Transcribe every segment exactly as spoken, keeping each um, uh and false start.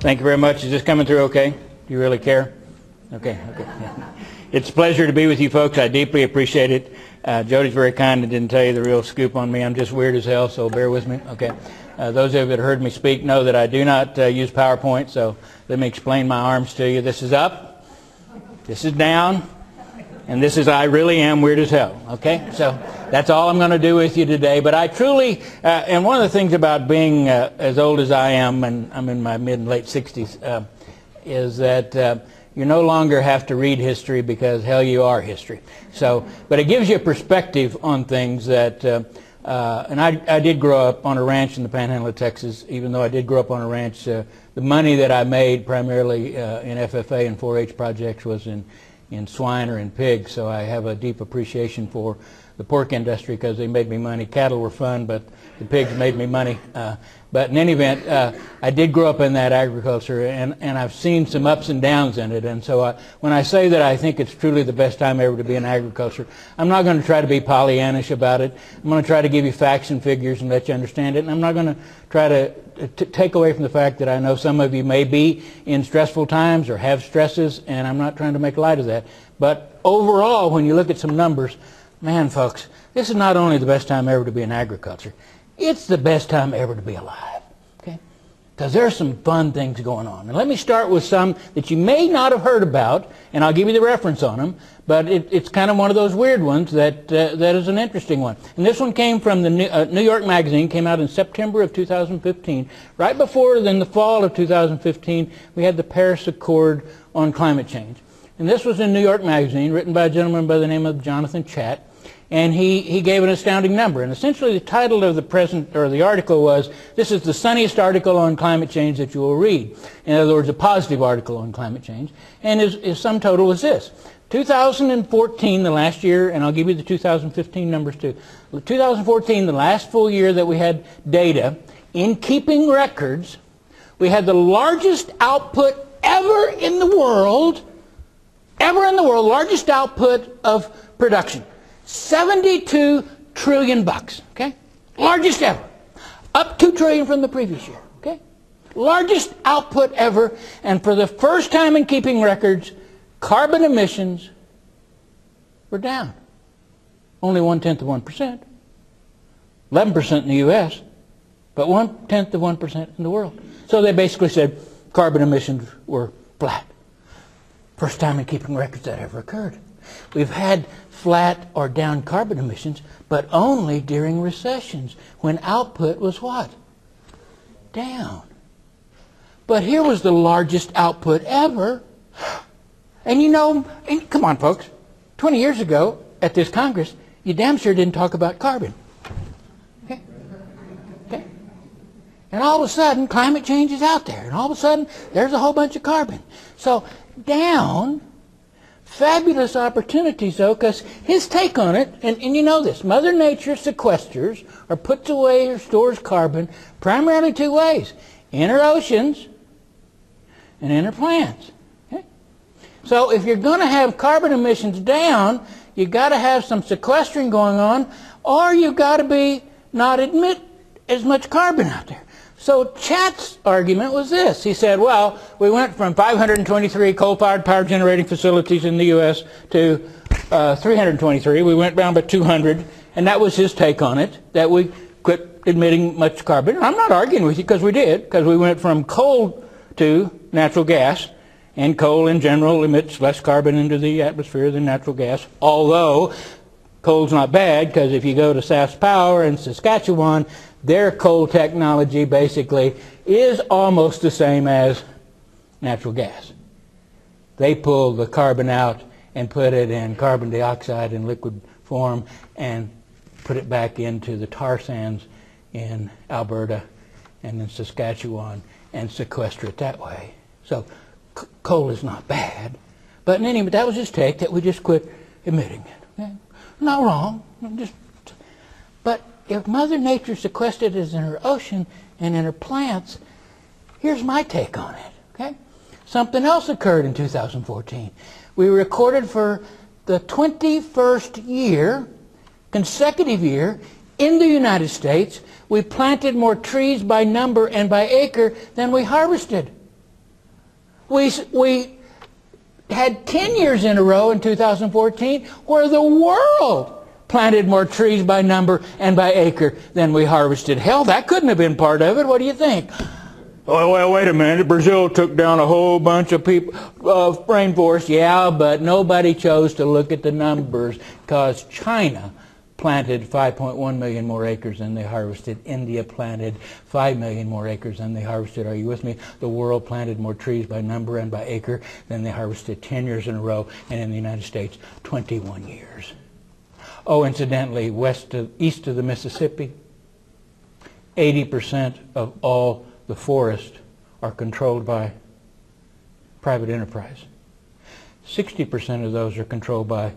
Thank you very much. Is this coming through okay? Do you really care? Okay, okay. Yeah. It's a pleasure to be with you folks. I deeply appreciate it. Uh, Jody's very kind and didn't tell you the real scoop on me. I'm just weird as hell, so bear with me. Okay. Uh, those of you that heard me speak know that I do not uh, use PowerPoint, so let me explain my arms to you. This is up, this is down, and this is I really am weird as hell. Okay? So that's all I'm going to do with you today. But I truly, uh, and one of the things about being uh, as old as I am, and I'm in my mid and late sixties, uh, is that uh, you no longer have to read history because, hell, you are history. So, but it gives you a perspective on things that... Uh, Uh, and I, I did grow up on a ranch in the Panhandle of Texas. Even though I did grow up on a ranch, uh, the money that I made primarily uh, in F F A and four H projects was in, in swine or in pigs. So I have a deep appreciation for the pork industry because they made me money. Cattle were fun, but the pigs made me money. Uh, but in any event, uh, I did grow up in that agriculture, and, and I've seen some ups and downs in it. And so I, when I say that I think it's truly the best time ever to be in agriculture, I'm not going to try to be Pollyannish about it. I'm going to try to give you facts and figures and let you understand it. And I'm not going to try to t take away from the fact that I know some of you may be in stressful times or have stresses, and I'm not trying to make light of that. But overall, when you look at some numbers, man, folks, this is not only the best time ever to be in agriculture, it's the best time ever to be alive, okay? Because there's some fun things going on. And let me start with some that you may not have heard about, and I'll give you the reference on them, but it, it's kind of one of those weird ones that, uh, that is an interesting one. And this one came from the New, uh, New York Magazine, came out in September of two thousand fifteen. Right before then, the fall of two thousand fifteen, we had the Paris Accord on climate change. And this was in New York Magazine, written by a gentleman by the name of Jonathan Chait. And he, he gave an astounding number. And essentially the title of the present, or the article was, this is the sunniest article on climate change that you will read. In other words, a positive article on climate change. And his, his sum total was this. two thousand fourteen, the last year, and I'll give you the two thousand fifteen numbers too. two thousand fourteen, the last full year that we had data, in keeping records, we had the largest output ever in the world, ever in the world, largest output of production. seventy-two trillion bucks, okay? Largest ever. Up two trillion from the previous year, okay? Largest output ever, and for the first time in keeping records, carbon emissions were down. Only one-tenth of one percent. eleven percent in the U S, but one-tenth of one percent in the world. So they basically said carbon emissions were flat. First time in keeping records that ever occurred. We've had flat or down carbon emissions, but only during recessions when output was what? Down. But here was the largest output ever. And you know, and come on folks, twenty years ago at this Congress, you damn sure didn't talk about carbon. Okay? Okay? And all of a sudden, climate change is out there. And all of a sudden, there's a whole bunch of carbon. So down. Fabulous opportunities, though, because his take on it, and, and you know this, Mother Nature sequesters or puts away or stores carbon primarily two ways, in her oceans and in her plants. Okay? So if you're going to have carbon emissions down, you've got to have some sequestering going on, or you've got to be not admit as much carbon out there. So Chait's argument was this. He said, well, we went from five hundred twenty-three coal-fired power generating facilities in the U S to uh, three hundred twenty-three. We went down by two hundred, and that was his take on it, that we quit emitting much carbon. I'm not arguing with you, because we did, because we went from coal to natural gas, and coal in general emits less carbon into the atmosphere than natural gas, although coal's not bad, because if you go to SaskPower in Saskatchewan, their coal technology basically is almost the same as natural gas. They pull the carbon out and put it in carbon dioxide in liquid form and put it back into the tar sands in Alberta and in Saskatchewan and sequester it that way. So c coal is not bad. But in any event, that was his take, that we just quit emitting it. Okay? Not wrong. Just, but if Mother Nature sequestered is in her ocean and in her plants, here's my take on it, okay? Something else occurred in two thousand fourteen. We recorded for the twenty-first year, consecutive year, in the United States, we planted more trees by number and by acre than we harvested. we, we had ten years in a row in two thousand fourteen where the world planted more trees by number and by acre than we harvested. Hell, that couldn't have been part of it. What do you think? Oh, well, wait a minute. Brazil took down a whole bunch of people, uh, rainforest, yeah, but nobody chose to look at the numbers because China planted five point one million more acres than they harvested. India planted five million more acres than they harvested. Are you with me? The world planted more trees by number and by acre than they harvested ten years in a row, and in the United States, twenty-one years. Oh, incidentally, west of, east of the Mississippi, eighty percent of all the forests are controlled by private enterprise. sixty percent of those are controlled by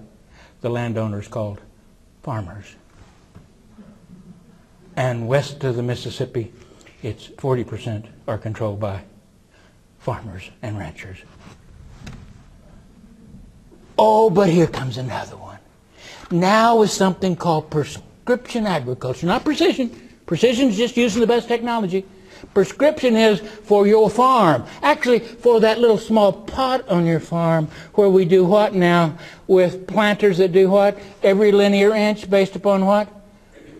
the landowners called farmers. And west of the Mississippi, it's forty percent are controlled by farmers and ranchers. Oh, but here comes another one. Now is something called prescription agriculture. Not precision. Precision is just using the best technology. Prescription is for your farm. Actually, for that little small pot on your farm where we do what now? With planters that do what? Every linear inch based upon what?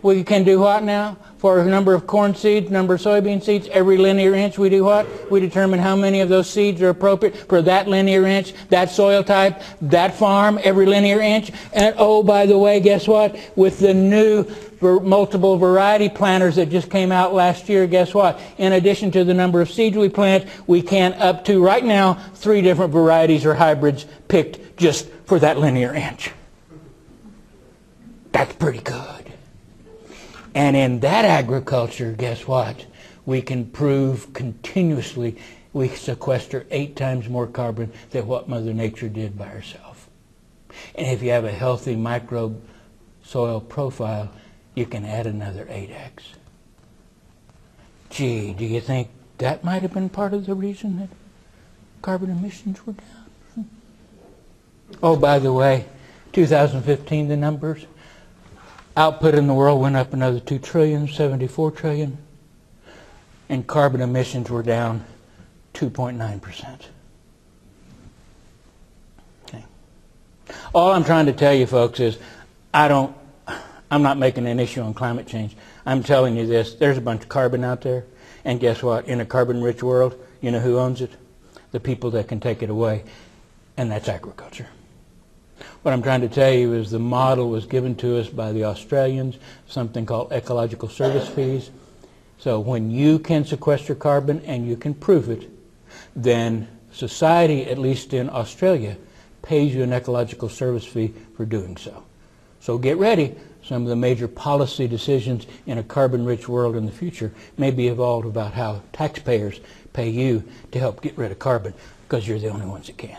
We can do what now? For a number of corn seeds, number of soybean seeds, every linear inch we do what? We determine how many of those seeds are appropriate for that linear inch, that soil type, that farm, every linear inch. And oh, by the way, guess what? With the new multiple variety planters that just came out last year, guess what? In addition to the number of seeds we plant, we can up to, right now, three different varieties or hybrids picked just for that linear inch. That's pretty good. And in that agriculture, guess what? We can prove continuously we sequester eight times more carbon than what Mother Nature did by herself. And if you have a healthy microbe soil profile, you can add another eight X. Gee, do you think that might have been part of the reason that carbon emissions were down? Oh, by the way, two thousand fifteen, the numbers. Output in the world went up another two trillion, seventy-four trillion, and carbon emissions were down two point nine percent. Okay. All I'm trying to tell you folks is I don't, I'm not making an issue on climate change. I'm telling you this, there's a bunch of carbon out there, and guess what? In a carbon-rich world, you know who owns it? The people that can take it away, and that's agriculture. What I'm trying to tell you is the model was given to us by the Australians, something called ecological service fees. So when you can sequester carbon and you can prove it, then society, at least in Australia, pays you an ecological service fee for doing so. So get ready. Some of the major policy decisions in a carbon-rich world in the future may be evolved about how taxpayers pay you to help get rid of carbon, because you're the only ones that can.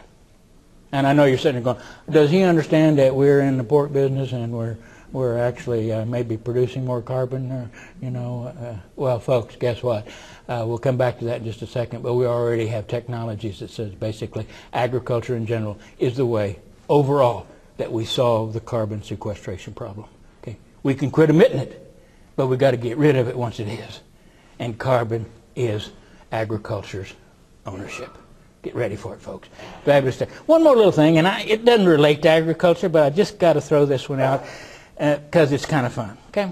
And I know you're sitting there going, does he understand that we're in the pork business and we're, we're actually uh, maybe producing more carbon? Or, you know, uh, well, folks, guess what? Uh, we'll come back to that in just a second, but we already have technologies that says basically agriculture in general is the way overall that we solve the carbon sequestration problem. Okay? We can quit emitting it, but we've got to get rid of it once it is. And carbon is agriculture's ownership. Get ready for it, folks. Fabulous stuff. One more little thing, and I, it doesn't relate to agriculture, but I just got to throw this one out because uh, it's kind of fun. Okay?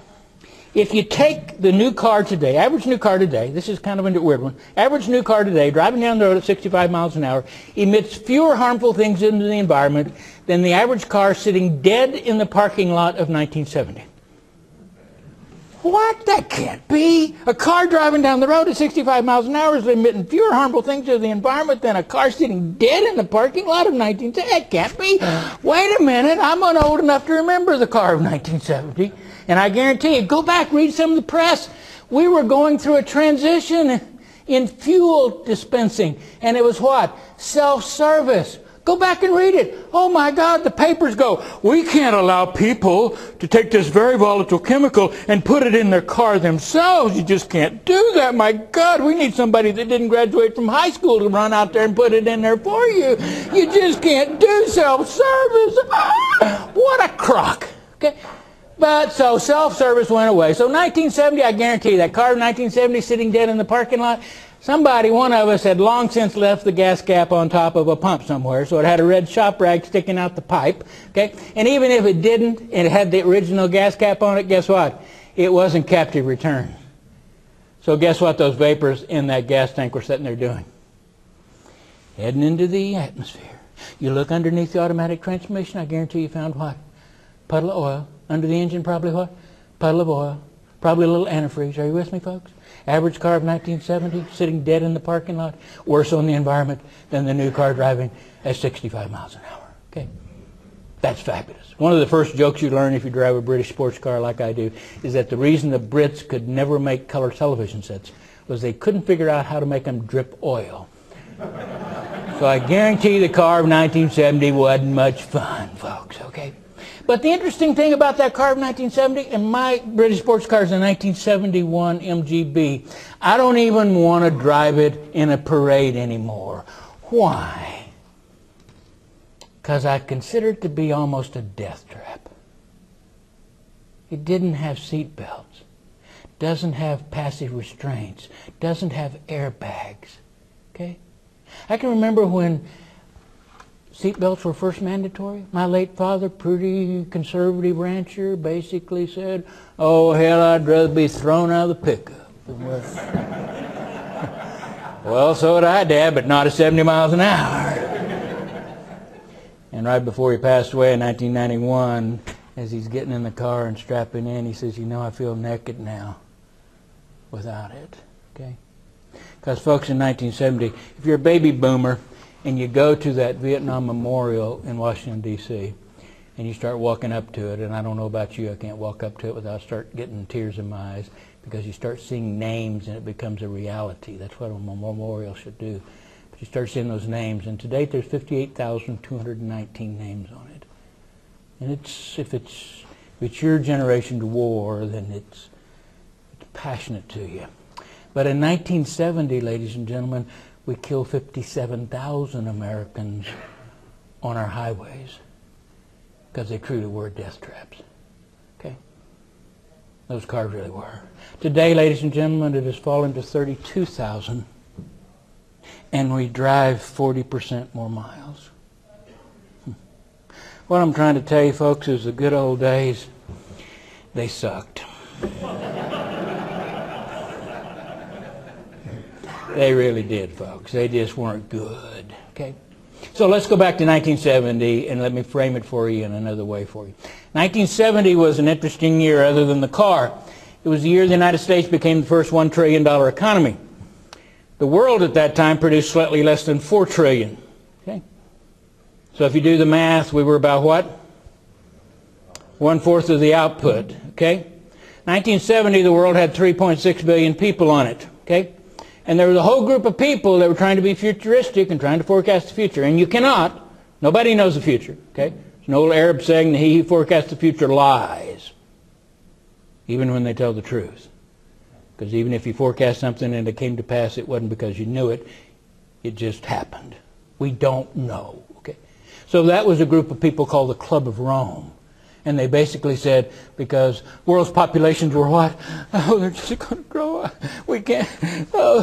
If you take the new car today, average new car today, this is kind of a weird one, average new car today, driving down the road at sixty-five miles an hour, emits fewer harmful things into the environment than the average car sitting dead in the parking lot of nineteen seventy. What? That can't be. A car driving down the road at sixty-five miles an hour is emitting fewer harmful things to the environment than a car sitting dead in the parking lot of nineteen seventy. That can't be. Wait a minute. I'm old enough to remember the car of nineteen seventy. And I guarantee you, go back, read some of the press. We were going through a transition in fuel dispensing. And it was what? Self-service. Go back and read it. Oh my God, the papers go, we can't allow people to take this very volatile chemical and put it in their car themselves. You just can't do that. My God, we need somebody that didn't graduate from high school to run out there and put it in there for you. You just can't do self-service. What a crock. Okay? But so self-service went away. So nineteen seventy, I guarantee you, that car in nineteen seventy sitting dead in the parking lot, somebody, one of us, had long since left the gas cap on top of a pump somewhere, so it had a red shop rag sticking out the pipe. Okay? And even if it didn't, and it had the original gas cap on it, guess what? It wasn't captive return. So guess what those vapors in that gas tank were sitting there doing? Heading into the atmosphere. You look underneath the automatic transmission, I guarantee you found what? Puddle of oil. Under the engine, probably what? Puddle of oil. Probably a little antifreeze. Are you with me, folks? Average car of nineteen seventy, sitting dead in the parking lot, worse on the environment than the new car driving at sixty-five miles an hour. Okay? That's fabulous. One of the first jokes you learn if you drive a British sports car like I do is that the reason the Brits could never make color television sets was they couldn't figure out how to make them drip oil. So I guarantee the car of nineteen seventy wasn't much fun, folks, okay? But the interesting thing about that car of nineteen seventy, and my British sports car is a nineteen seventy-one M G B, I don't even want to drive it in a parade anymore. Why? Because I consider it to be almost a death trap. It didn't have seat belts, doesn't have passive restraints, doesn't have airbags, okay? I can remember when seatbelts were first mandatory. My late father, pretty conservative rancher, basically said, "Oh hell, I'd rather be thrown out of the pickup." Well, so did I, Dad, but not at seventy miles an hour. And right before he passed away in nineteen ninety-one, as he's getting in the car and strapping in, he says, "You know, I feel naked now without it." Okay. Because, folks, in nineteen seventy, if you're a baby boomer and you go to that Vietnam Memorial in Washington, D C, and you start walking up to it, and I don't know about you, I can't walk up to it without start getting tears in my eyes, because you start seeing names and it becomes a reality. That's what a memorial should do. But you start seeing those names, and to date there's fifty-eight thousand two hundred nineteen names on it. And it's if it's, if it's your generation's war, then it's, it's passionate to you. But in nineteen seventy, ladies and gentlemen, we killed fifty-seven thousand Americans on our highways because they truly were death traps. Okay? Those cars really were. Today, ladies and gentlemen, it has fallen to thirty-two thousand, and we drive forty percent more miles. Hmm. What I'm trying to tell you, folks, is the good old days, they sucked. They really did, folks. They just weren't good, okay? So let's go back to nineteen seventy, and let me frame it for you in another way for you. nineteen seventy was an interesting year other than the car. It was the year the United States became the first one trillion dollar economy. The world at that time produced slightly less than four trillion dollars, okay? So if you do the math, we were about what? One-fourth of the output, okay? nineteen seventy, the world had three point six billion people on it, okay? And there was a whole group of people that were trying to be futuristic and trying to forecast the future. And you cannot. Nobody knows the future. Okay? There's an old Arab saying that he who forecasts the future lies, even when they tell the truth. Because even if you forecast something and it came to pass, it wasn't because you knew it. It just happened. We don't know. Okay? So that was a group of people called the Club of Rome. And they basically said, because world's populations were what? Oh, they're just going to grow. We can't. Oh,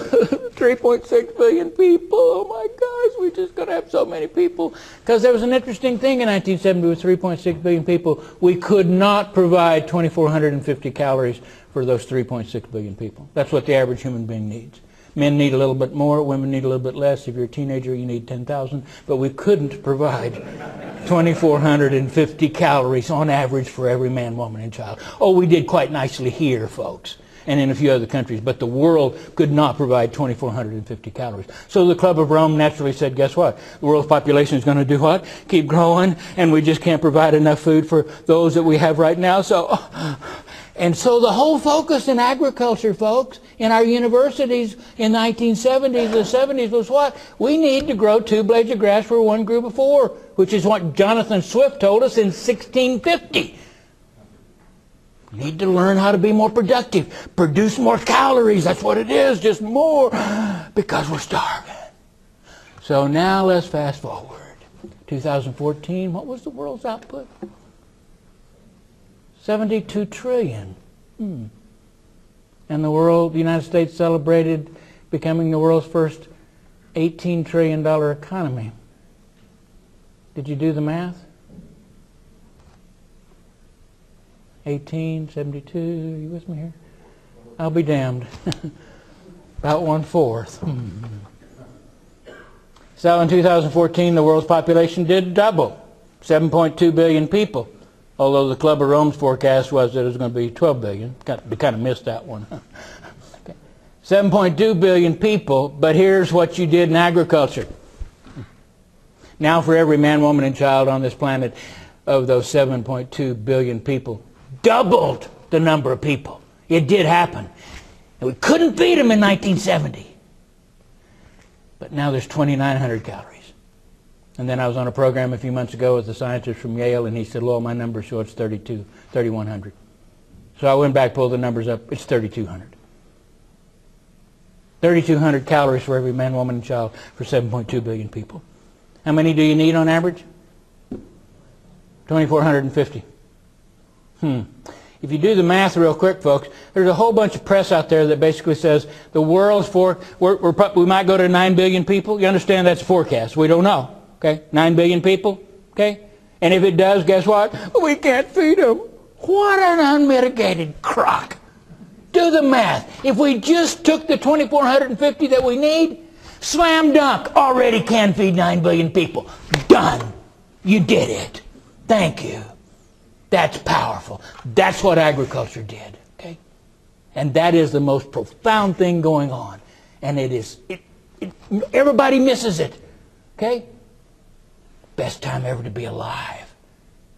three point six billion people. Oh, my gosh, we're just going to have so many people. Because there was an interesting thing in nineteen seventy with three point six billion people. We could not provide two thousand four hundred fifty calories for those three point six billion people. That's what the average human being needs. Men need a little bit more. Women need a little bit less. If you're a teenager, you need ten thousand. But we couldn't provide two thousand four hundred fifty calories on average for every man, woman, and child. Oh, we did quite nicely here, folks, and in a few other countries. But the world could not provide two thousand four hundred fifty calories. So the Club of Rome naturally said, guess what? The world's population is going to do what? Keep growing, and we just can't provide enough food for those that we have right now. So... And so the whole focus in agriculture, folks, in our universities in the nineteen seventies, the seventies, was what? We need to grow two blades of grass for one group of four, which is what Jonathan Swift told us in sixteen fifty. We need to learn how to be more productive, produce more calories. That's what it is, just more, because we're starving. So now let's fast forward. two thousand fourteen, what was the world's output? seventy-two trillion. Mm. And the world, the United States celebrated becoming the world's first eighteen trillion dollar economy. Did you do the math? eighteen, seventy-two, you with me here? I'll be damned. About one-fourth. So in two thousand fourteen, the world's population did double, seven point two billion people, although the Club of Rome's forecast was that it was going to be twelve billion. We kind of missed that one. Okay. seven point two billion people, but here's what you did in agriculture. Now for every man, woman, and child on this planet, of those seven point two billion people, doubled the number of people. It did happen. And we couldn't feed them in nineteen seventy. But now there's twenty-nine hundred calories. And then I was on a program a few months ago with a scientist from Yale, and he said, "Well, my numbers show it's thirty-two, thirty-one hundred. So I went back, pulled the numbers up. It's thirty-two hundred. thirty-two hundred calories for every man, woman, and child for seven point two billion people. How many do you need on average? twenty-four fifty. Hmm. If you do the math real quick, folks, there's a whole bunch of press out there that basically says the world's for, we're, we're, we might go to nine billion people. You understand that's a forecast. We don't know. Okay? nine billion people. Okay? And if it does, guess what? We can't feed them. What an unmitigated crock. Do the math. If we just took the twenty-four fifty that we need, slam dunk, already can feed nine billion people. Done. You did it. Thank you. That's powerful. That's what agriculture did. Okay? And that is the most profound thing going on. And it is, it, it, everybody misses it. Okay? Best time ever to be alive.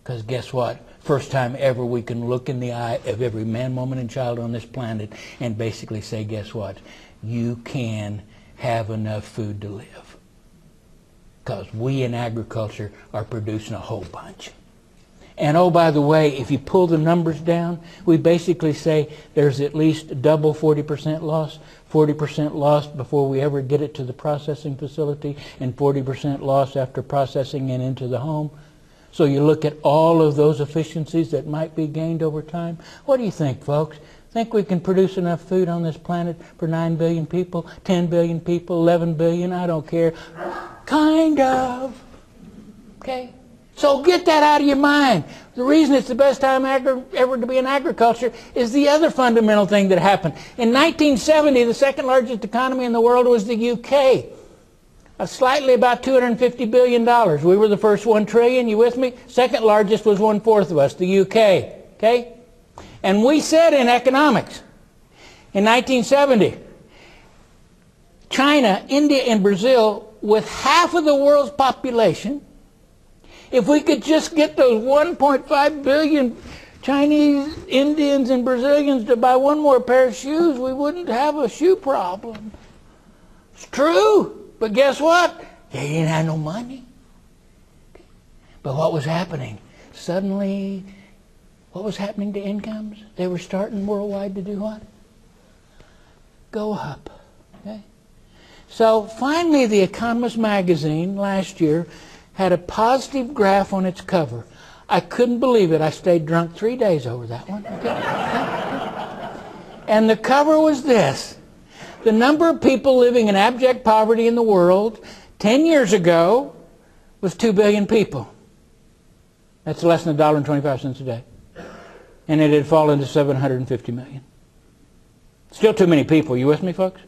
Because guess what? First time ever we can look in the eye of every man, woman, and child on this planet and basically say, guess what? You can have enough food to live. Because we in agriculture are producing a whole bunch. And oh, by the way, if you pull the numbers down, we basically say there's at least double forty percent loss, forty percent loss before we ever get it to the processing facility, and forty percent loss after processing and into the home. So you look at all of those efficiencies that might be gained over time. What do you think, folks? Think we can produce enough food on this planet for nine billion people, ten billion people, eleven billion, I don't care. Kind of. Okay? So get that out of your mind. The reason it's the best time ever to be in agriculture is the other fundamental thing that happened. In nineteen seventy, the second largest economy in the world was the U K. Uh, slightly about two hundred fifty billion dollars. We were the first one trillion, you with me? Second largest was one-fourth of us, the U K. Okay? And we said in economics, in nineteen seventy, China, India, and Brazil, with half of the world's population, if we could just get those one point five billion Chinese, Indians, and Brazilians to buy one more pair of shoes, we wouldn't have a shoe problem. It's true, but guess what? They didn't have no money. But what was happening? Suddenly, what was happening to incomes? They were starting worldwide to do what? Go up. Okay? So finally, The Economist magazine last year had a positive graph on its cover. I couldn't believe it. I stayed drunk three days over that one. Okay. And the cover was this. The number of people living in abject poverty in the world ten years ago was two billion people. That's less than a dollar and twenty-five cents a day. And it had fallen to seven hundred fifty million. Still too many people. You with me, folks?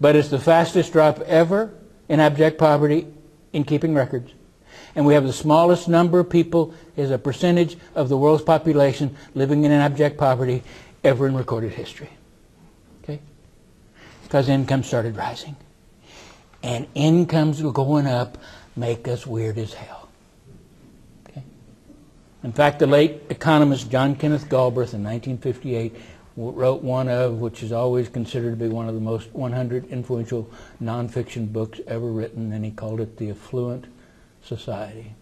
But it's the fastest drop ever in abject poverty in keeping records. And we have the smallest number of people as a percentage of the world's population living in abject poverty ever in recorded history. Okay? Because income started rising. And incomes going up make us weird as hell. Okay? In fact, the late economist John Kenneth Galbraith in nineteen fifty-eight wrote one of, which is always considered to be one of the most one hundred influential nonfiction books ever written, and he called it The Affluent Society.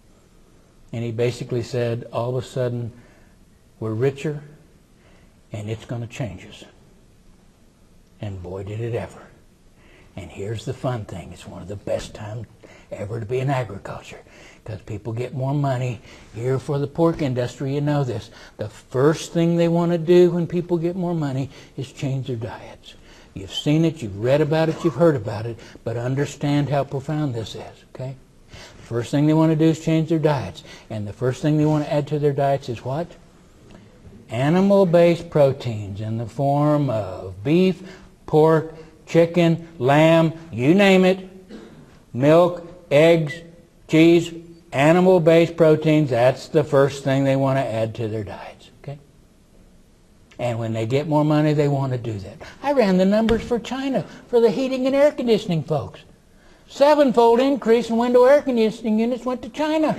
And he basically said, all of a sudden, we're richer, and it's going to change us. And boy, did it ever. And here's the fun thing. It's one of the best times ever to be in agriculture because people get more money. Here for the pork industry, you know this. The first thing they want to do when people get more money is change their diets. You've seen it, you've read about it, you've heard about it, but understand how profound this is, okay? The first thing they want to do is change their diets. And the first thing they want to add to their diets is what? Animal-based proteins in the form of beef, pork, chicken, lamb, you name it, milk, eggs, cheese, animal-based proteins. That's the first thing they want to add to their diets, okay? And when they get more money, they want to do that. I ran the numbers for China, for the heating and air conditioning folks. Seven-fold increase in window air conditioning units went to China.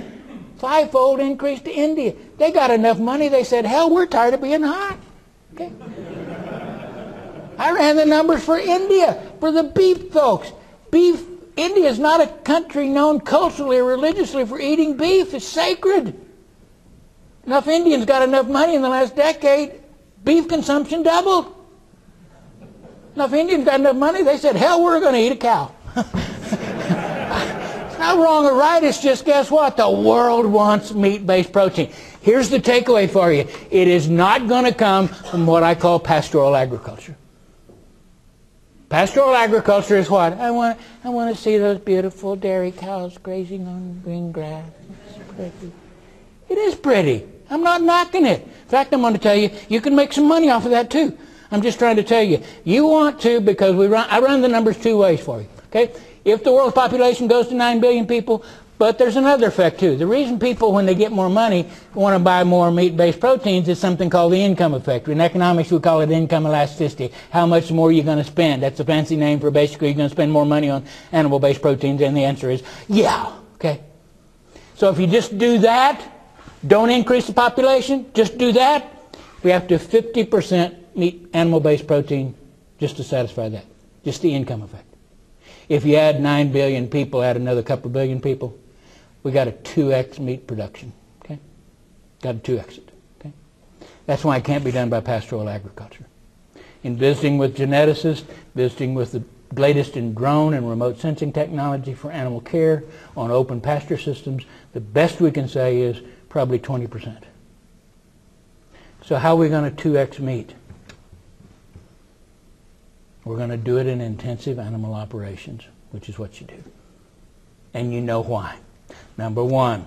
Five-fold increase to India. They got enough money, they said, hell, we're tired of being hot, okay? I ran the numbers for India, for the beef folks. Beef, India is not a country known culturally or religiously for eating beef. It's sacred. Enough Indians got enough money in the last decade, beef consumption doubled. Enough Indians got enough money, they said, hell, we're going to eat a cow. It's not wrong or right, it's just, guess what? The world wants meat-based protein. Here's the takeaway for you. It is not going to come from what I call pastoral agriculture. Pastoral agriculture is what? I want, I want to see those beautiful dairy cows grazing on green grass. It's pretty. It is pretty. I'm not knocking it. In fact, I'm going to tell you, you can make some money off of that too. I'm just trying to tell you. You want to, because we run, I run the numbers two ways for you. Okay? If the world's population goes to nine billion people, but there's another effect too. The reason people, when they get more money, want to buy more meat-based proteins is something called the income effect. In economics, we call it income elasticity. How much more are you going to spend? That's a fancy name for basically you're going to spend more money on animal-based proteins, and the answer is yeah, okay? So if you just do that, don't increase the population, just do that, we have to fifty percent meat animal-based protein just to satisfy that, just the income effect. If you add nine billion people, add another couple billion people, we got a two X meat production, okay? Got a two X it, okay? That's why it can't be done by pastoral agriculture. In visiting with geneticists, visiting with the latest in drone and remote sensing technology for animal care on open pasture systems, the best we can say is probably twenty percent. So how are we going to two X meat? We're going to do it in intensive animal operations, which is what you do. And you know why. Number one,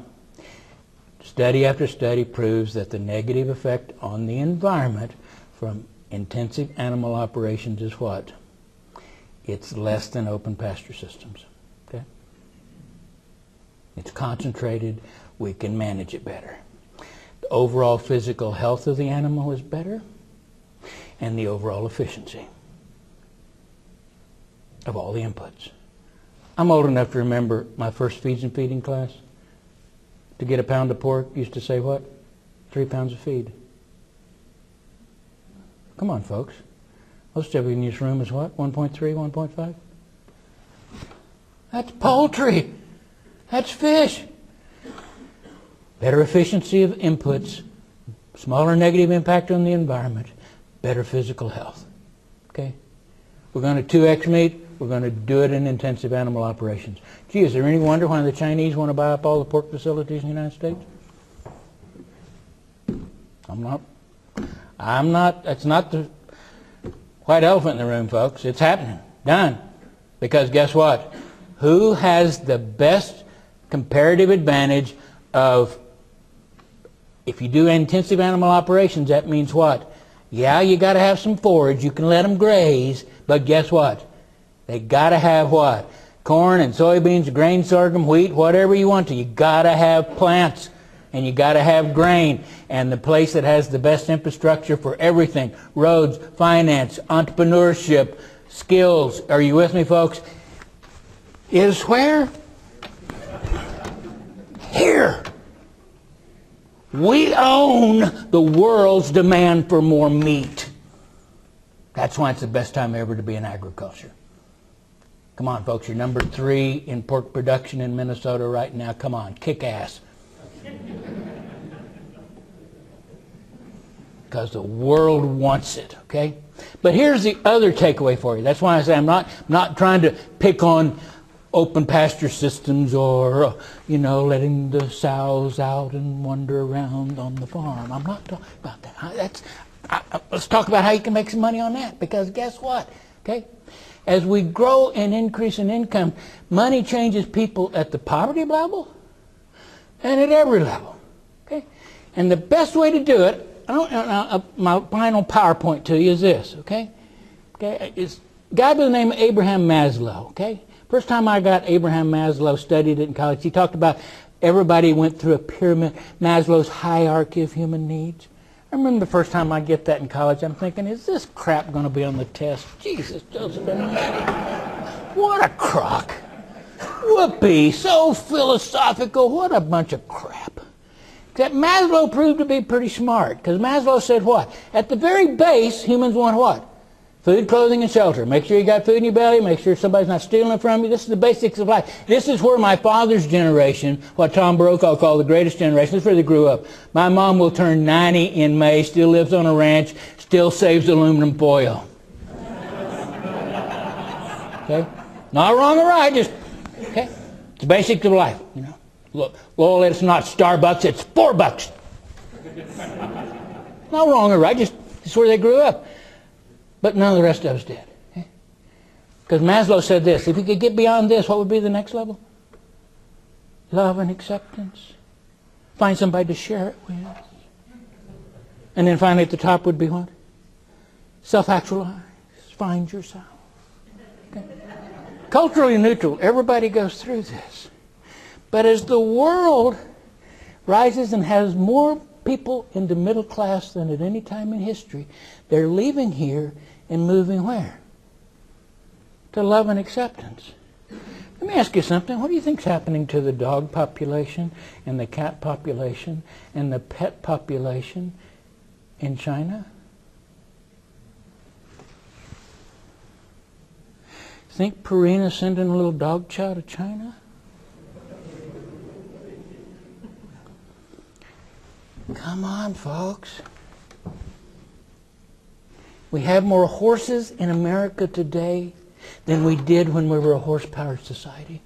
study after study proves that the negative effect on the environment from intensive animal operations is what? It's less than open pasture systems, okay? It's concentrated, we can manage it better. The overall physical health of the animal is better, and the overall efficiency of all the inputs. I'm old enough to remember my first feeds and feeding class. To get a pound of pork used to say what? Three pounds of feed. Come on, folks. Most of you in this room is what? one point three, one point five? That's poultry. That's fish. Better efficiency of inputs, smaller negative impact on the environment, better physical health. Okay? We're going to two X meat. We're going to do it in intensive animal operations. Gee, is there any wonder why the Chinese want to buy up all the pork facilities in the United States? I'm not, I'm not, that's not the white elephant in the room, folks. It's happening. Done. Because guess what? Who has the best comparative advantage of, if you do intensive animal operations, that means what? Yeah, you got to have some forage. You can let them graze, but guess what? They gotta have what? Corn and soybeans, grain, sorghum, wheat, whatever you want to. You gotta have plants and you gotta have grain. And the place that has the best infrastructure for everything, roads, finance, entrepreneurship, skills, are you with me, folks? Is where? Here. We own the world's demand for more meat. That's why it's the best time ever to be in agriculture. Come on, folks, you're number three in pork production in Minnesota right now. Come on, kick ass. Because the world wants it, okay? But here's the other takeaway for you. That's why I say I'm not not trying to pick on open pasture systems or, you know, letting the sows out and wander around on the farm. I'm not talking about that. I, that's, I, I, let's talk about how you can make some money on that, because guess what? Okay? As we grow and increase in income, money changes people at the poverty level and at every level. Okay? And the best way to do it, I don't, uh, my final PowerPoint to you is this, okay? Okay, it's a guy by the name of Abraham Maslow, okay? First time I got Abraham Maslow, studied it in college, he talked about everybody went through a pyramid, Maslow's hierarchy of human needs. I remember the first time I get that in college, I'm thinking, is this crap going to be on the test? Jesus, Joseph, what a crock. Whoopee, so philosophical, what a bunch of crap. That Maslow proved to be pretty smart, because Maslow said what? At the very base, humans want what? Food, clothing, and shelter. Make sure you got food in your belly, make sure somebody's not stealing it from you. This is the basics of life. This is where my father's generation, what Tom Brokaw called the greatest generation, this is where they grew up. My mom will turn ninety in May, still lives on a ranch, still saves aluminum foil. Okay? Not wrong or right, just, okay? It's the basics of life, you know. Look, Lowell, it's not Starbucks, it's four bucks. Not wrong or right, just, just where they grew up. But none of the rest of us did. Because okay? Maslow said this, if we could get beyond this, what would be the next level? Love and acceptance. Find somebody to share it with. And then finally at the top would be what? Self-actualize. Find yourself. Okay? Culturally neutral, everybody goes through this. But as the world rises and has more people in the middle class than at any time in history, they're leaving here and moving where? To love and acceptance. Let me ask you something. What do you think's happening to the dog population and the cat population and the pet population in China? Think Purina sending a little dog chow to China? Come on, folks. We have more horses in America today than we did when we were a horsepower society.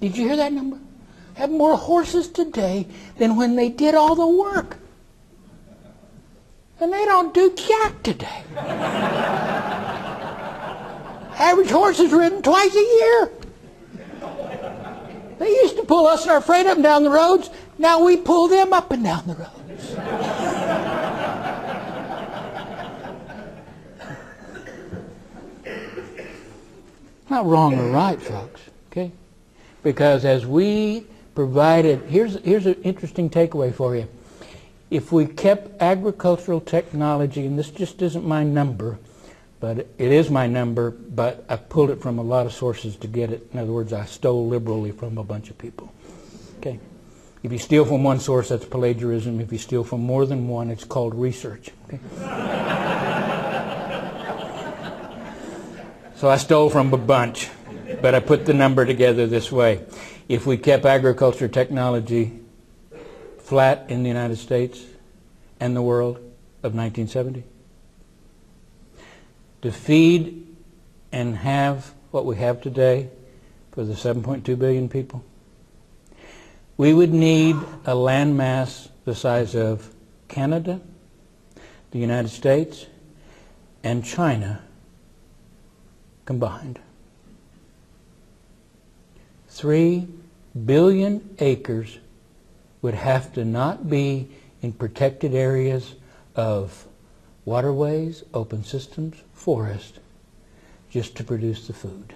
Did you hear that number? Have more horses today than when they did all the work. And they don't do jack today. Average horse is ridden twice a year. They used to pull us and our freight up and down the roads. Now we pull them up and down the roads. Not wrong or right, folks, okay? Because as we provided, here's, here's an interesting takeaway for you. If we kept agricultural technology, and this just isn't my number, but it is my number, but I pulled it from a lot of sources to get it. In other words, I stole liberally from a bunch of people, okay? If you steal from one source, that's plagiarism. If you steal from more than one, it's called research. Okay? So I stole from a bunch, but I put the number together this way. If we kept agriculture technology flat in the United States and the world of nineteen seventy, to feed and have what we have today for the seven point two billion people, we would need a landmass the size of Canada, the United States, and China combined. Three billion acres would have to not be in protected areas of waterways, open systems, forest, just to produce the food.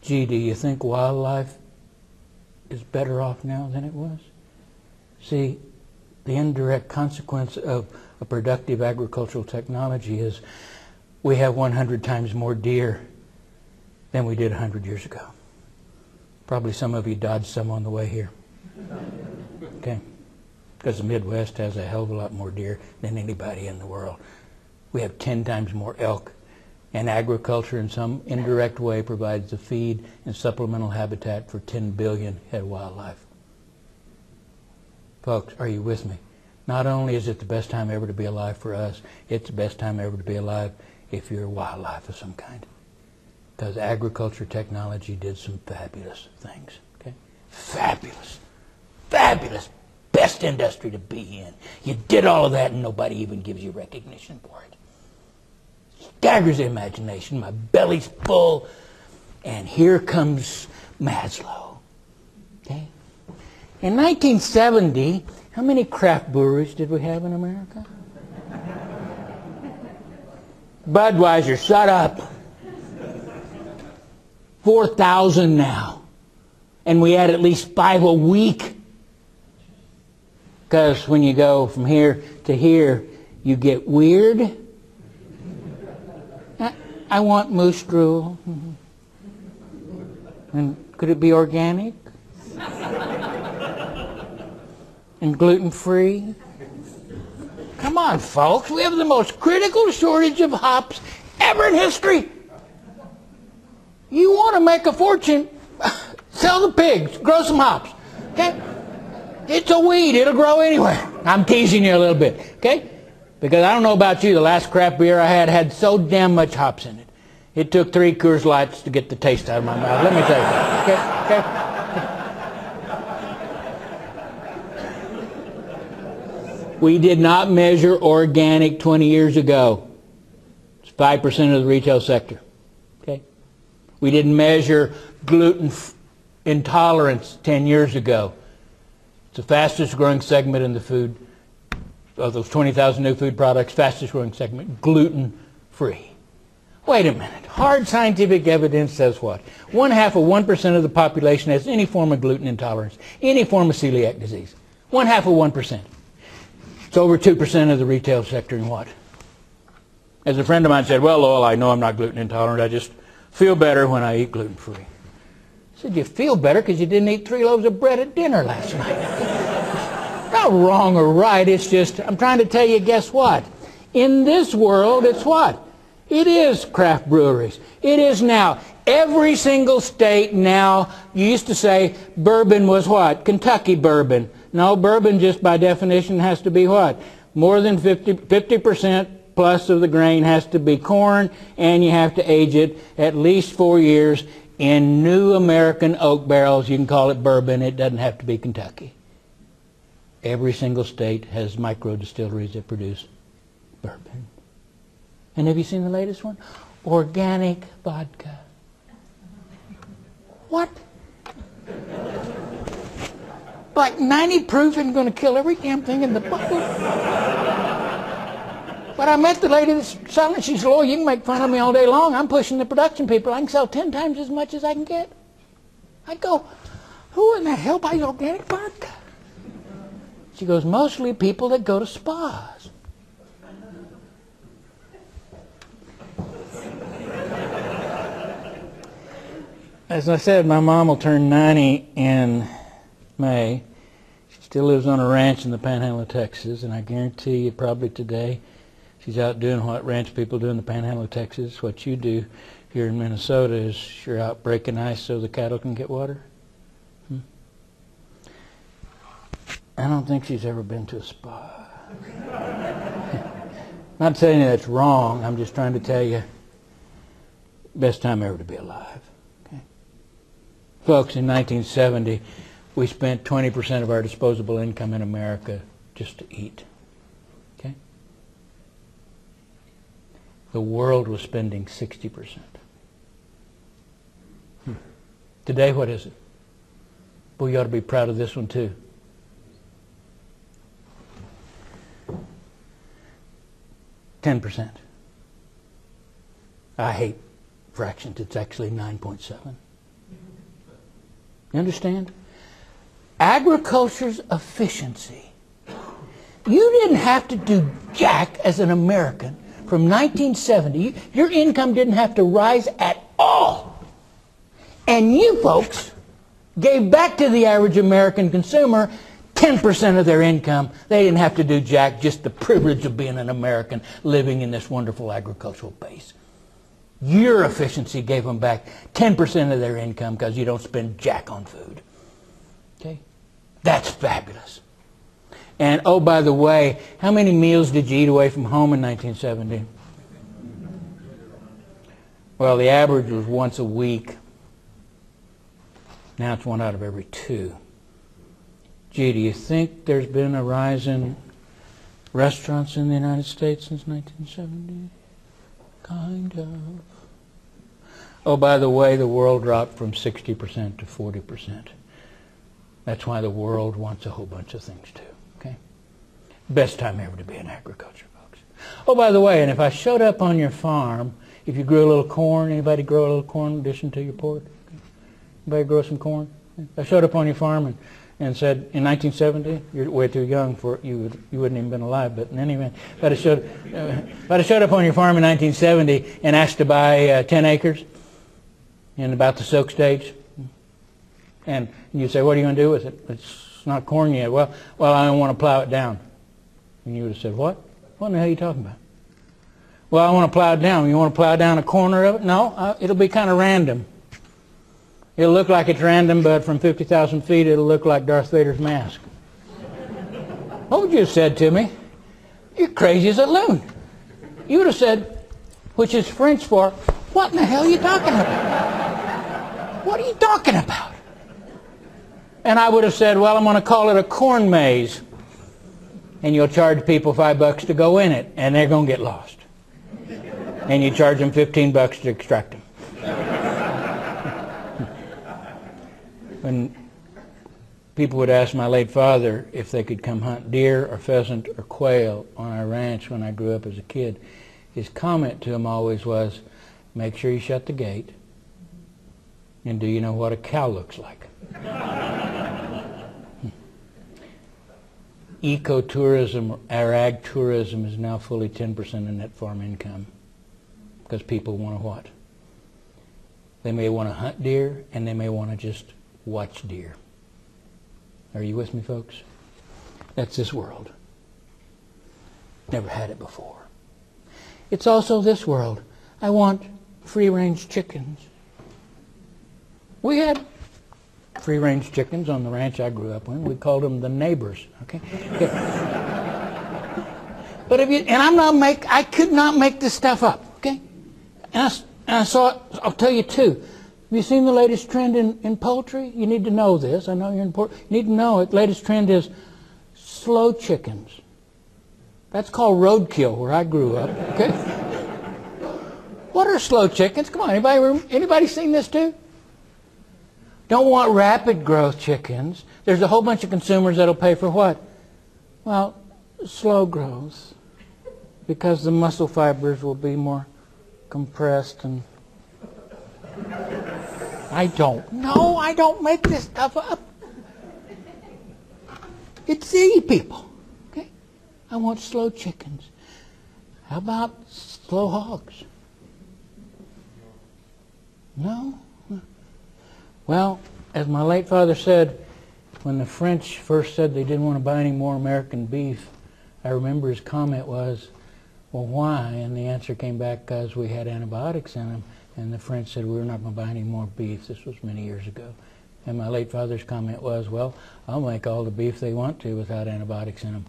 Gee, do you think wildlife is better off now than it was? See, the indirect consequence of a productive agricultural technology is we have one hundred times more deer than we did one hundred years ago. Probably some of you dodged some on the way here. Okay? Because the Midwest has a hell of a lot more deer than anybody in the world. We have ten times more elk. And agriculture in some indirect way provides the feed and supplemental habitat for ten billion head of wildlife. Folks, are you with me? Not only is it the best time ever to be alive for us, it's the best time ever to be alive if you're wildlife of some kind. Because agriculture technology did some fabulous things. Okay? Fabulous. Fabulous. Best industry to be in. You did all of that and nobody even gives you recognition for it. Staggers the imagination. My belly's full. And here comes Maslow. Okay? In nineteen seventy, how many craft breweries did we have in America? Budweiser, shut up. four thousand now. And we had at least five a week. Because when you go from here to here, you get weird. I, I want moose drool. And could it be organic? And gluten-free? Come on, folks. We have the most critical shortage of hops ever in history. You want to make a fortune, sell the pigs, grow some hops. Okay? It's a weed. It'll grow anywhere. I'm teasing you a little bit. Okay? Because I don't know about you, the last craft beer I had had so damn much hops in it. It took three Coors Lights to get the taste out of my mouth. Let me tell you that. Okay? Okay? We did not measure organic twenty years ago. It's five percent of the retail sector. Okay? We didn't measure gluten intolerance ten years ago. It's the fastest growing segment in the food, of those twenty thousand new food products, fastest growing segment, gluten free. Wait a minute. Hard scientific evidence says what? One half of one percent of the population has any form of gluten intolerance, any form of celiac disease. One half of one percent. It's over two percent of the retail sector in what? As a friend of mine said, well, Lowell, I know I'm not gluten intolerant. I just feel better when I eat gluten-free. I said, you feel better because you didn't eat three loaves of bread at dinner last night. Not wrong or right. It's just, I'm trying to tell you, guess what? In this world, it's what? It is craft breweries. It is now. Every single state now, you used to say bourbon was what? Kentucky bourbon. No, bourbon just by definition has to be what? More than fifty percent plus of the grain has to be corn, and you have to age it at least four years in new American oak barrels. You can call it bourbon. It doesn't have to be Kentucky. Every single state has micro distilleries that produce bourbon. And have you seen the latest one? Organic vodka. What? Like ninety proof and going to kill every damn thing in the bucket. But I met the lady that's selling. She said, Lord, you can make fun of me all day long. I'm pushing the production people. I can sell ten times as much as I can get. I go, who in the hell buys organic vodka? She goes, mostly people that go to spas. As I said, my mom will turn ninety in May. She still lives on a ranch in the Panhandle of Texas, and I guarantee you probably today she's out doing what ranch people do in the Panhandle of Texas. What you do here in Minnesota is you're out breaking ice so the cattle can get water. Hmm? I don't think she's ever been to a spa. I'm not saying that's wrong. I'm just trying to tell you, best time ever to be alive. Okay? Folks, in nineteen seventy, we spent twenty percent of our disposable income in America just to eat. Okay? The world was spending sixty percent. Hmm. Today, what is it? Boy, you ought to be proud of this one, too. ten percent. I hate fractions. It's actually nine point seven. You understand? Agriculture's efficiency. You didn't have to do jack as an American from nineteen seventy. Your income didn't have to rise at all. And you folks gave back to the average American consumer ten percent of their income. They didn't have to do jack, just the privilege of being an American living in this wonderful agricultural base. Your efficiency gave them back ten percent of their income because you don't spend jack on food. That's fabulous. And oh, by the way, how many meals did you eat away from home in nineteen seventy? Well, the average was once a week. Now it's one out of every two. Gee, do you think there's been a rise in restaurants in the United States since nineteen seventy? Kind of. Oh, by the way, the world dropped from sixty percent to forty percent. That's why the world wants a whole bunch of things too, okay? Best time ever to be in agriculture, folks. Oh, by the way, and if I showed up on your farm, if you grew a little corn, anybody grow a little corn in addition to your pork? Anybody grow some corn? I showed up on your farm and, and said, in nineteen seventy, you're way too young for it, you, would, you wouldn't even been alive, but in any event, if I showed, uh, showed up on your farm in nineteen seventy and asked to buy uh, ten acres in about the silk stage, and you say, what are you going to do with it? It's not corn yet. Well, well, I don't want to plow it down. And you would have said, what? What in the hell are you talking about? Well, I want to plow it down. You want to plow down a corner of it? No, uh, it'll be kind of random. It'll look like it's random, but from fifty thousand feet, it'll look like Darth Vader's mask. What would you have said to me? You're crazy as a loon. You would have said, which is French for, what in the hell are you talking about? What are you talking about? And I would have said, well, I'm going to call it a corn maze. And you'll charge people five bucks to go in it, and they're going to get lost. And you charge them fifteen bucks to extract them. When people would ask my late father if they could come hunt deer or pheasant or quail on our ranch when I grew up as a kid, his comment to him always was, make sure you shut the gate, and do you know what a cow looks like? Ecotourism or ag tourism is now fully ten percent of net farm income, because people want to what? They may want to hunt deer, and they may want to just watch deer. Are you with me, folks? That's this world. Never had it before. It's also this world. I want free-range chickens. We had free-range chickens on the ranch I grew up on. We called them the neighbors. Okay. But if you and I'm not make I could not make this stuff up. Okay. And I, and I saw it. I'll tell you too. Have you seen the latest trend in, in poultry? You need to know this. I know you're in poultry. You need to know it. The latest trend is slow chickens. That's called roadkill where I grew up. Okay. What are slow chickens? Come on, anybody anybody seen this too? Don't want rapid growth chickens. There's a whole bunch of consumers that'll pay for what? Well, slow growth, because the muscle fibers will be more compressed and... I don't know. I don't make this stuff up. It's the people. Okay? I want slow chickens. How about slow hogs? No? Well, as my late father said, when the French first said they didn't want to buy any more American beef, I remember his comment was, well, why? And the answer came back, because we had antibiotics in them. And the French said, we were not going to buy any more beef. This was many years ago. And my late father's comment was, well, I'll make all the beef they want to without antibiotics in them,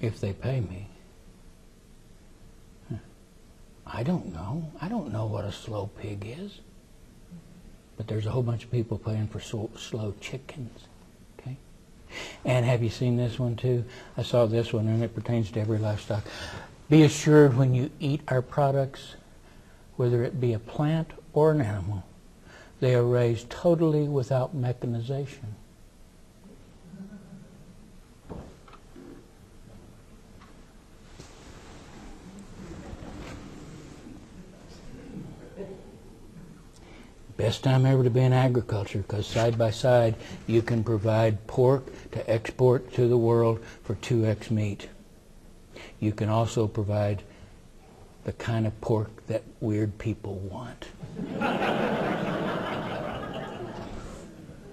if they pay me. I don't know. I don't know what a slow pig is. But there's a whole bunch of people paying for so, slow chickens. Okay? And have you seen this one too? I saw this one, and it pertains to every livestock. Be assured when you eat our products, whether it be a plant or an animal, they are raised totally without mechanization. Best time ever to be in agriculture, because side by side you can provide pork to export to the world for two X meat. You can also provide the kind of pork that weird people want.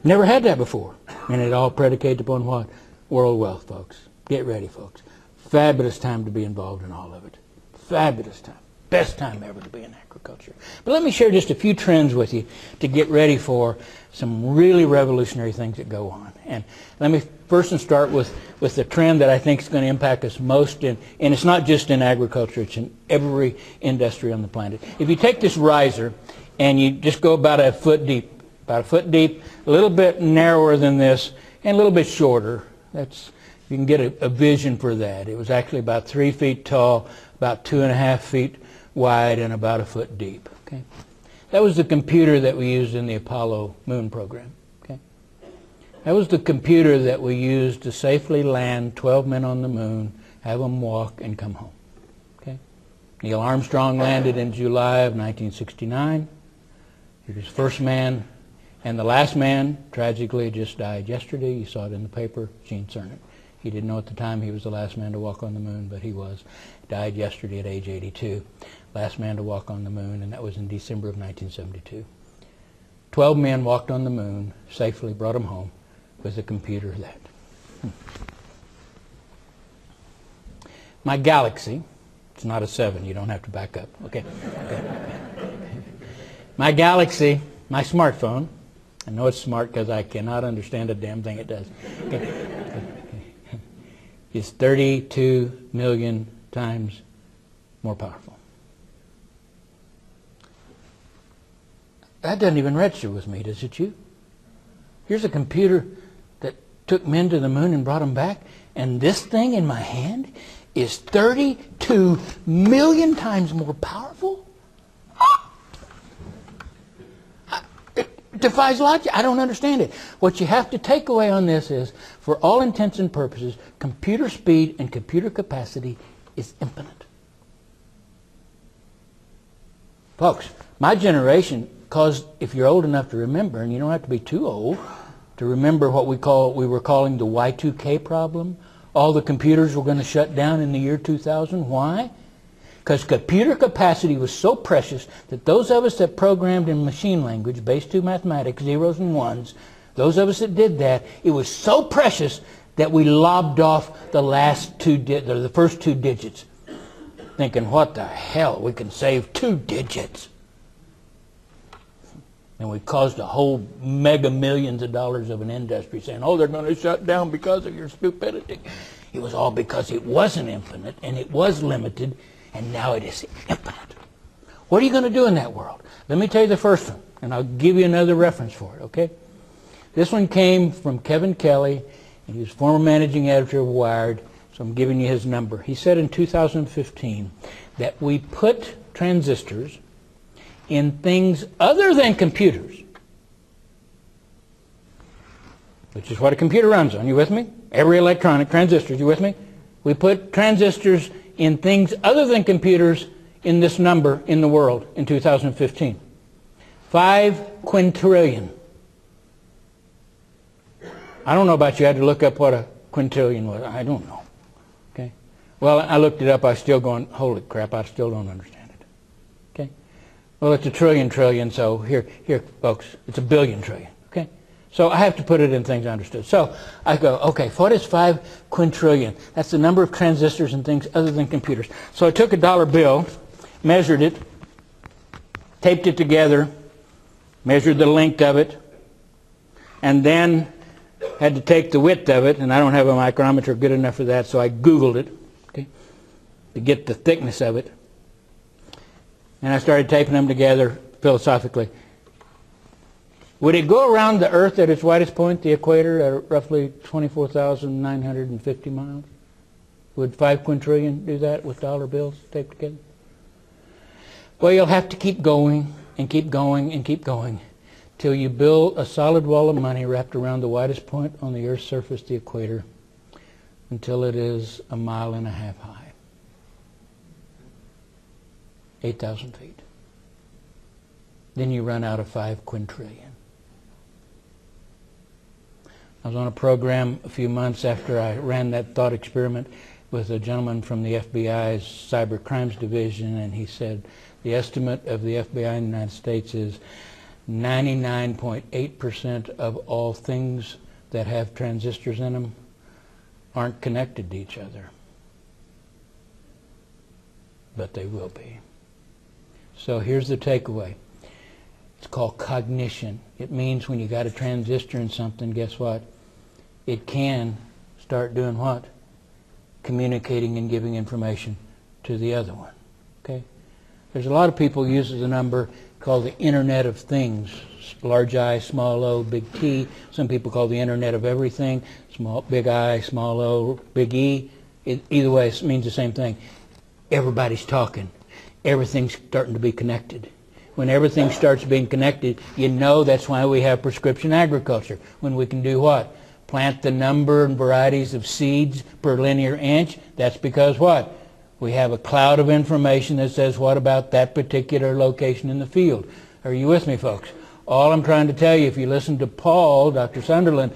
Never had that before. And it all predicated upon what? World wealth, folks. Get ready, folks. Fabulous time to be involved in all of it. Fabulous time. Best time ever to be in agriculture. But let me share just a few trends with you to get ready for some really revolutionary things that go on. And let me first and start with, with the trend that I think is going to impact us most, in, and it's not just in agriculture, it's in every industry on the planet. If you take this riser and you just go about a foot deep, about a foot deep, a little bit narrower than this, and a little bit shorter, that's, you can get a, a vision for that. It was actually about three feet tall, about two and a half feet wide, and about a foot deep. Okay? That was the computer that we used in the Apollo moon program. Okay? That was the computer that we used to safely land twelve men on the moon, have them walk, and come home. Okay? Neil Armstrong landed in July of nineteen sixty-nine. He was the first man, and the last man tragically just died yesterday. You saw it in the paper, Gene Cernan. He didn't know at the time he was the last man to walk on the moon, but he was. Died yesterday at age eighty-two. Last man to walk on the moon, and that was in December of nineteen seventy-two. Twelve men walked on the moon, safely brought them home with a computer that. Hmm. My galaxy, it's not a seven, you don't have to back up. Okay. Okay. My galaxy, my smartphone, I know it's smart because I cannot understand a damn thing it does. Okay. Is thirty-two million times more powerful. That doesn't even register with me, does it you? Here's a computer that took men to the moon and brought them back, and this thing in my hand is thirty-two million times more powerful? Ah! It defies logic. I don't understand it. What you have to take away on this is, for all intents and purposes, computer speed and computer capacity is infinite. Folks, my generation caused, if you're old enough to remember, and you don't have to be too old to remember what we call, we were calling the Y two K problem. All the computers were going to shut down in the year two thousand. Why? Because computer capacity was so precious that those of us that programmed in machine language, base two mathematics, zeros and ones, those of us that did that, it was so precious that we lobbed off the last two, di or the first two digits, thinking, what the hell, we can save two digits. And we caused a whole mega millions of dollars of an industry saying, oh, they're going to shut down because of your stupidity. It was all because it wasn't infinite and it was limited. And now it is infinite. What are you going to do in that world? Let me tell you the first one, and I'll give you another reference for it, okay? This one came from Kevin Kelly, and he was former managing editor of Wired, so I'm giving you his number. He said in two thousand fifteen that we put transistors in things other than computers, which is what a computer runs on. You with me? Every electronic transistor, you with me? We put transistors in things other than computers in this number in the world in two thousand fifteen. Five quintillion. I don't know about you, I had to look up what a quintillion was. I don't know. Okay. Well, I looked it up, I was still going, holy crap, I still don't understand it. Okay. Well, it's a trillion trillion, so here, here, folks, it's a billion trillion. Okay. So I have to put it in things I understood. So I go, okay, what is five quintillion? That's the number of transistors and things other than computers. So I took a dollar bill, measured it, taped it together, measured the length of it, and then had to take the width of it, and I don't have a micrometer good enough for that, so I Googled it, okay, to get the thickness of it. And I started taping them together philosophically. Would it go around the Earth at its widest point, the equator, at roughly twenty-four thousand nine hundred fifty miles? Would five quintillion do that with dollar bills taped together? Well, you'll have to keep going and keep going and keep going till you build a solid wall of money wrapped around the widest point on the Earth's surface, the equator, until it is a mile and a half high, eight thousand feet. Then you run out of five quintillion. I was on a program a few months after I ran that thought experiment with a gentleman from the F B I's Cyber Crimes Division, and he said the estimate of the F B I in the United States is ninety-nine point eight percent of all things that have transistors in them aren't connected to each other. But they will be. So here's the takeaway. It's called cognition. It means when you got a transistor in something, guess what? it can start doing what? Communicating and giving information to the other one. Okay? There's a lot of people use the number called the Internet of Things, large I, small O, big T. Some people call the Internet of Everything, small, big I, small O, big E. It, either way, it means the same thing. Everybody's talking. Everything's starting to be connected. When everything starts being connected, you know that's why we have prescription agriculture. When we can do what? Plant the number and varieties of seeds per linear inch. That's because what? We have a cloud of information that says what about that particular location in the field. Are you with me, folks? All I'm trying to tell you, if you listen to Paul, Doctor Sunderland,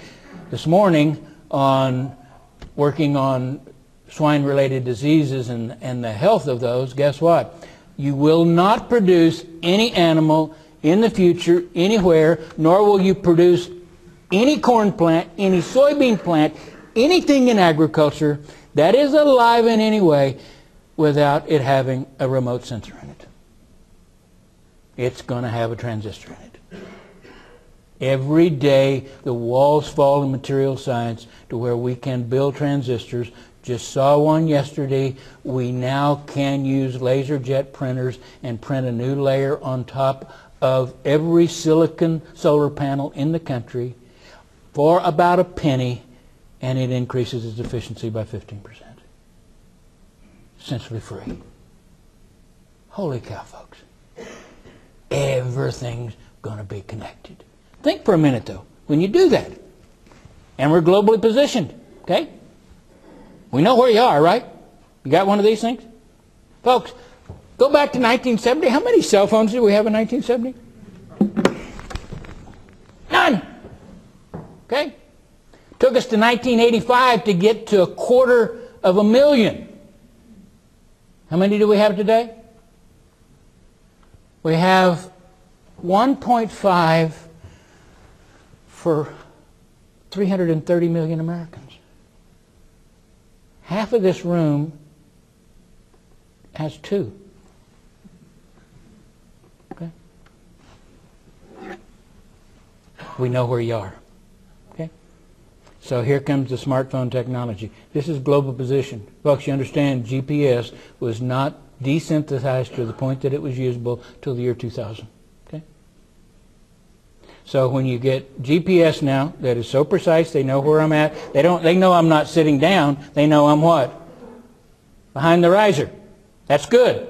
this morning on working on swine-related diseases and, and the health of those, guess what? You will not produce any animal in the future anywhere, nor will you produce any corn plant, any soybean plant, anything in agriculture that is alive in any way without it having a remote sensor in it. It's going to have a transistor in it. Every day the walls fall in material science to where we can build transistors. Just saw one yesterday. We now can use laser jet printers and print a new layer on top of every silicon solar panel in the country for about a penny, and it increases its efficiency by fifteen percent. Essentially free. Holy cow, folks. Everything's going to be connected. Think for a minute, though, when you do that. And we're globally positioned, okay? We know where you are, right? You got one of these things? Folks, go back to nineteen seventy. How many cell phones did we have in nineteen seventy? None. Okay? Took us to nineteen eighty-five to get to a quarter of a million. How many do we have today? We have one point five for three hundred thirty million Americans. Half of this room has two. Okay? We know where you are. Okay? So here comes the smartphone technology. This is global position. Folks, you understand G P S was not desynthesized to the point that it was usable till the year two thousand. Okay? So when you get G P S now that is so precise, they know where I'm at. They don't they know I'm not sitting down. They know I'm what? Behind the riser. That's good,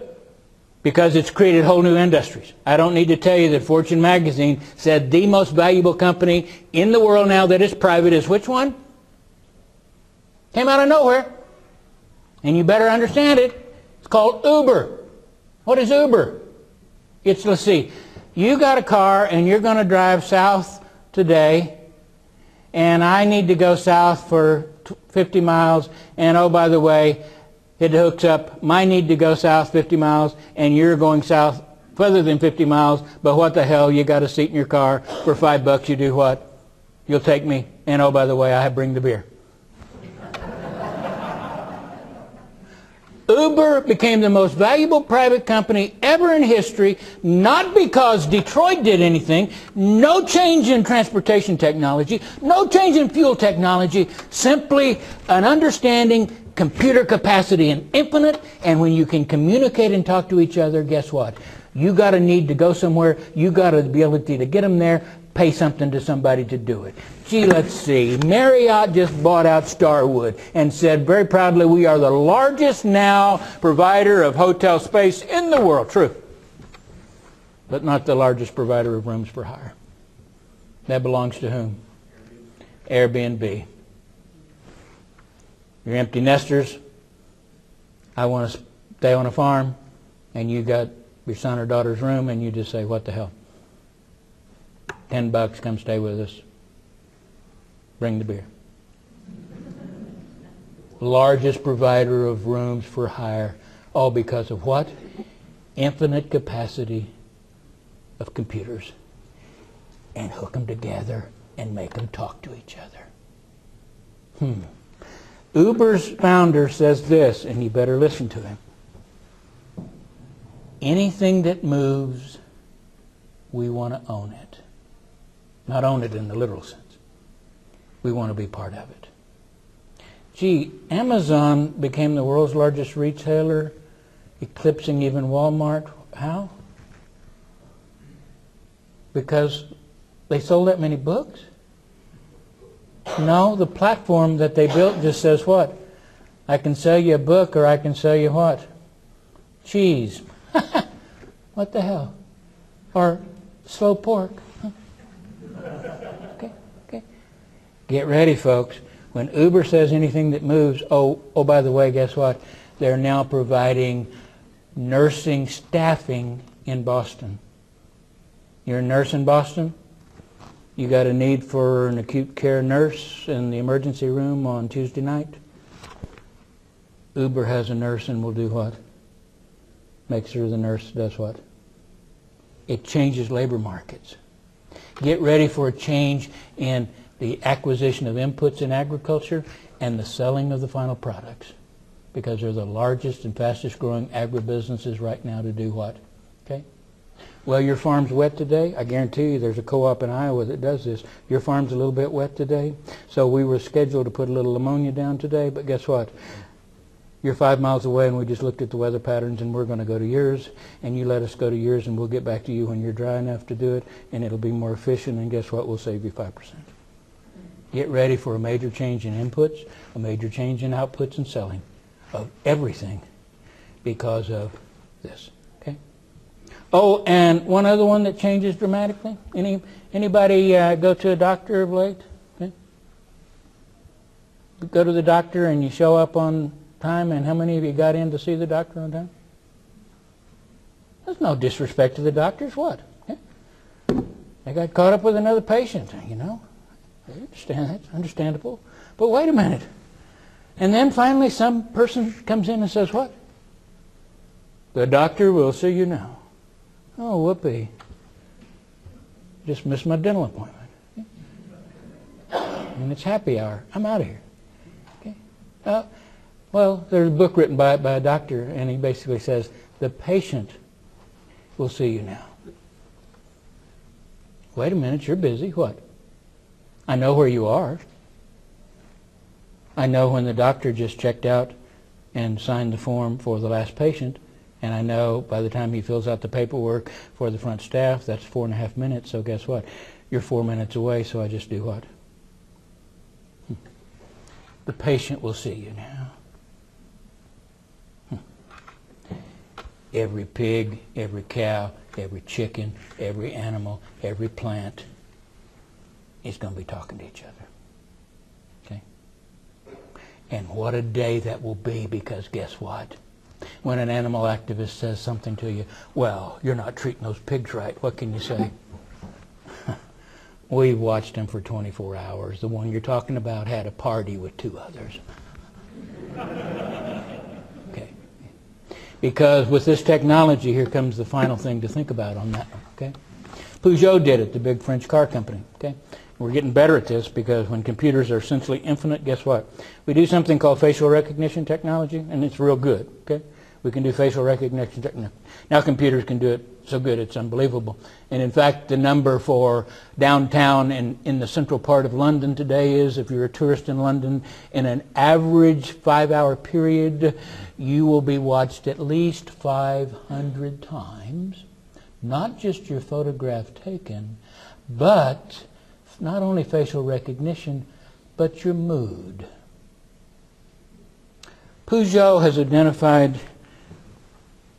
because it's created whole new industries. I don't need to tell you that Fortune magazine said the most valuable company in the world now that is private is which one? Came out of nowhere. And you better understand it. It's called Uber. What is Uber? It's, let's see, you got a car and you're going to drive south today, and I need to go south for fifty miles, and oh, by the way, it hooks up my need to go south fifty miles, and you're going south further than fifty miles, but what the hell, you got a seat in your car for five bucks, you do what? You'll take me, and oh, by the way, I bring the beer. Uber became the most valuable private company ever in history, not because Detroit did anything, no change in transportation technology, no change in fuel technology, simply an understanding computer capacity and infinite, and when you can communicate and talk to each other, guess what? You got a need to go somewhere, you got the ability to get them there, pay something to somebody to do it. Gee, let's see, Marriott just bought out Starwood and said very proudly, we are the largest now provider of hotel space in the world. True, but not the largest provider of rooms for hire. That belongs to whom? Airbnb. You're empty nesters. I want to stay on a farm, and you got your son or daughter's room, and you just say, what the hell? Ten bucks, come stay with us. Bring the beer. Largest provider of rooms for hire, all because of what? Infinite capacity of computers. And hook them together and make them talk to each other. Hmm. Uber's founder says this, and you better listen to him. Anything that moves, we want to own it. Not own it in the literal sense. we want to be part of it. Gee, Amazon became the world's largest retailer, eclipsing even Walmart. How? Because they sold that many books? No, the platform that they built just says what? I can sell you a book, or I can sell you what? Cheese. What the hell? Or slow pork. Huh? Okay, okay. Get ready, folks. When Uber says anything that moves, oh, oh, by the way, guess what? They're now providing nursing staffing in Boston. You're a nurse in Boston? You got a need for an acute care nurse in the emergency room on Tuesday night? Uber has a nurse and will do what? Make sure the nurse does what? It changes labor markets. Get ready for a change in the acquisition of inputs in agriculture and the selling of the final products, because they're the largest and fastest growing agribusinesses right now to do what? Okay? Well, your farm's wet today. I guarantee you there's a co-op in Iowa that does this. Your farm's a little bit wet today, so we were scheduled to put a little ammonia down today, but guess what? You're five miles away and we just looked at the weather patterns and we're going to go to yours, and you let us go to yours, and we'll get back to you when you're dry enough to do it, and it'll be more efficient, and guess what? We'll save you five percent. Get ready for a major change in inputs, a major change in outputs and selling of everything because of this. Okay? Oh, and one other one that changes dramatically. Any anybody uh, go to a doctor of late? Okay? You go to the doctor and you show up on time, and how many of you got in to see the doctor on time? There's no disrespect to the doctors. What? Okay? They got caught up with another patient, you know. I understand that's understandable, but wait a minute. And then finally some person comes in and says what? The doctor will see you now. Oh, whoopee. Just missed my dental appointment. Okay? And it's happy hour. I'm out of here. Okay. Uh, well, there's a book written by, by a doctor, and he basically says, the patient will see you now. Wait a minute, you're busy. What? I know where you are. I know when the doctor just checked out and signed the form for the last patient, and I know by the time he fills out the paperwork for the front staff, that's four and a half minutes, so guess what? You're four minutes away, so I just do what? Hmm. The patient will see you now. Hmm. Every pig, every cow, every chicken, every animal, every plant, it's going to be talking to each other. Okay? And what a day that will be, because guess what? When an animal activist says something to you, well, you're not treating those pigs right, what can you say? We've watched them for twenty-four hours. The one you're talking about had a party with two others. Okay? Because with this technology, here comes the final thing to think about on that one. Okay? Peugeot did it, the big French car company. Okay? We're getting better at this, because when computers are essentially infinite, guess what? We do something called facial recognition technology, and it's real good. Okay? We can do facial recognition technology. Now computers can do it so good it's unbelievable. And in fact, the number for downtown and in the central part of London today is, if you're a tourist in London, in an average five-hour period, you will be watched at least five hundred times. Not just your photograph taken, but not only facial recognition, but your mood. Peugeot has identified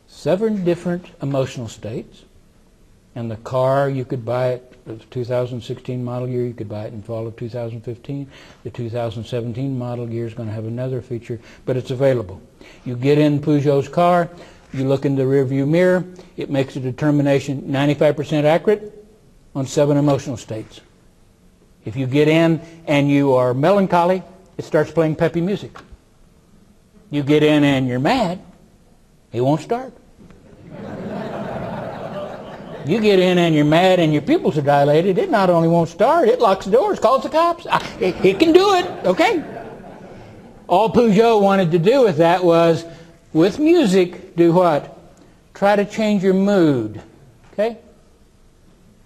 seven different emotional states, and the car you could buy it, the two thousand sixteen model year, you could buy it in fall of two thousand fifteen. The two thousand seventeen model year is going to have another feature, but it's available. You get in Peugeot's car, you look in the rearview mirror, it makes a determination ninety-five percent accurate on seven emotional states. If you get in and you are melancholy, it starts playing peppy music. You get in and you're mad, it won't start. You get in and you're mad and your pupils are dilated, it not only won't start, it locks the doors, calls the cops. I, it, it can do it, okay? All Peugeot wanted to do with that was, with music, do what? Try to change your mood, okay?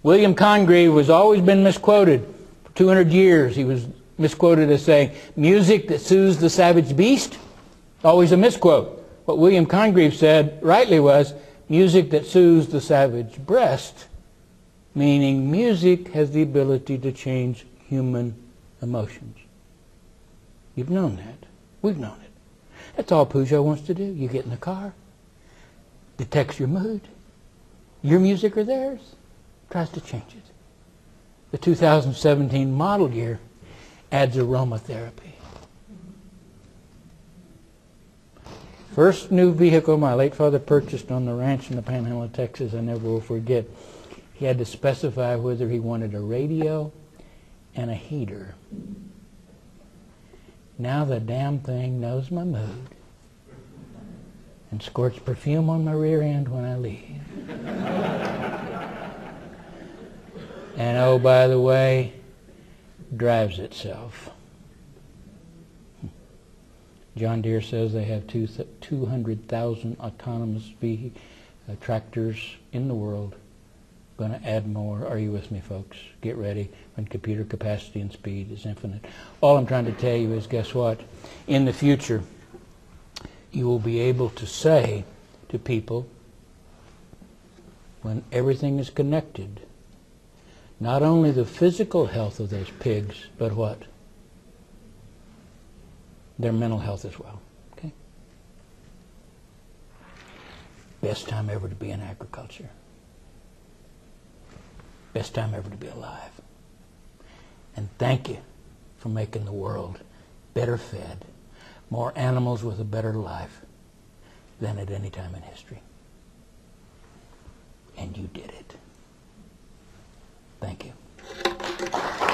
William Congreve has always been misquoted. two hundred years he was misquoted as saying, music that soothes the savage beast, always a misquote. What William Congreve said rightly was, music that soothes the savage breast, meaning music has the ability to change human emotions. You've known that. We've known it. That's all Peugeot wants to do. You get in the car, detects your mood, your music or theirs, tries to change it. The two thousand seventeen model year adds aromatherapy. First new vehicle my late father purchased on the ranch in the Panhandle of Texas, I never will forget. He had to specify whether he wanted a radio and a heater. Now the damn thing knows my mood and squirts perfume on my rear end when I leave. And oh, by the way, drives itself. John Deere says they have two hundred thousand autonomous uh, tractors in the world. Going to add more. Are you with me, folks? Get ready when computer capacity and speed is infinite. All I'm trying to tell you is, guess what? In the future, you will be able to say to people, when everything is connected, not only the physical health of those pigs, but what? Their mental health as well. Okay? Best time ever to be in agriculture. Best time ever to be alive. And thank you for making the world better fed, more animals with a better life than at any time in history. And you did it. Thank you.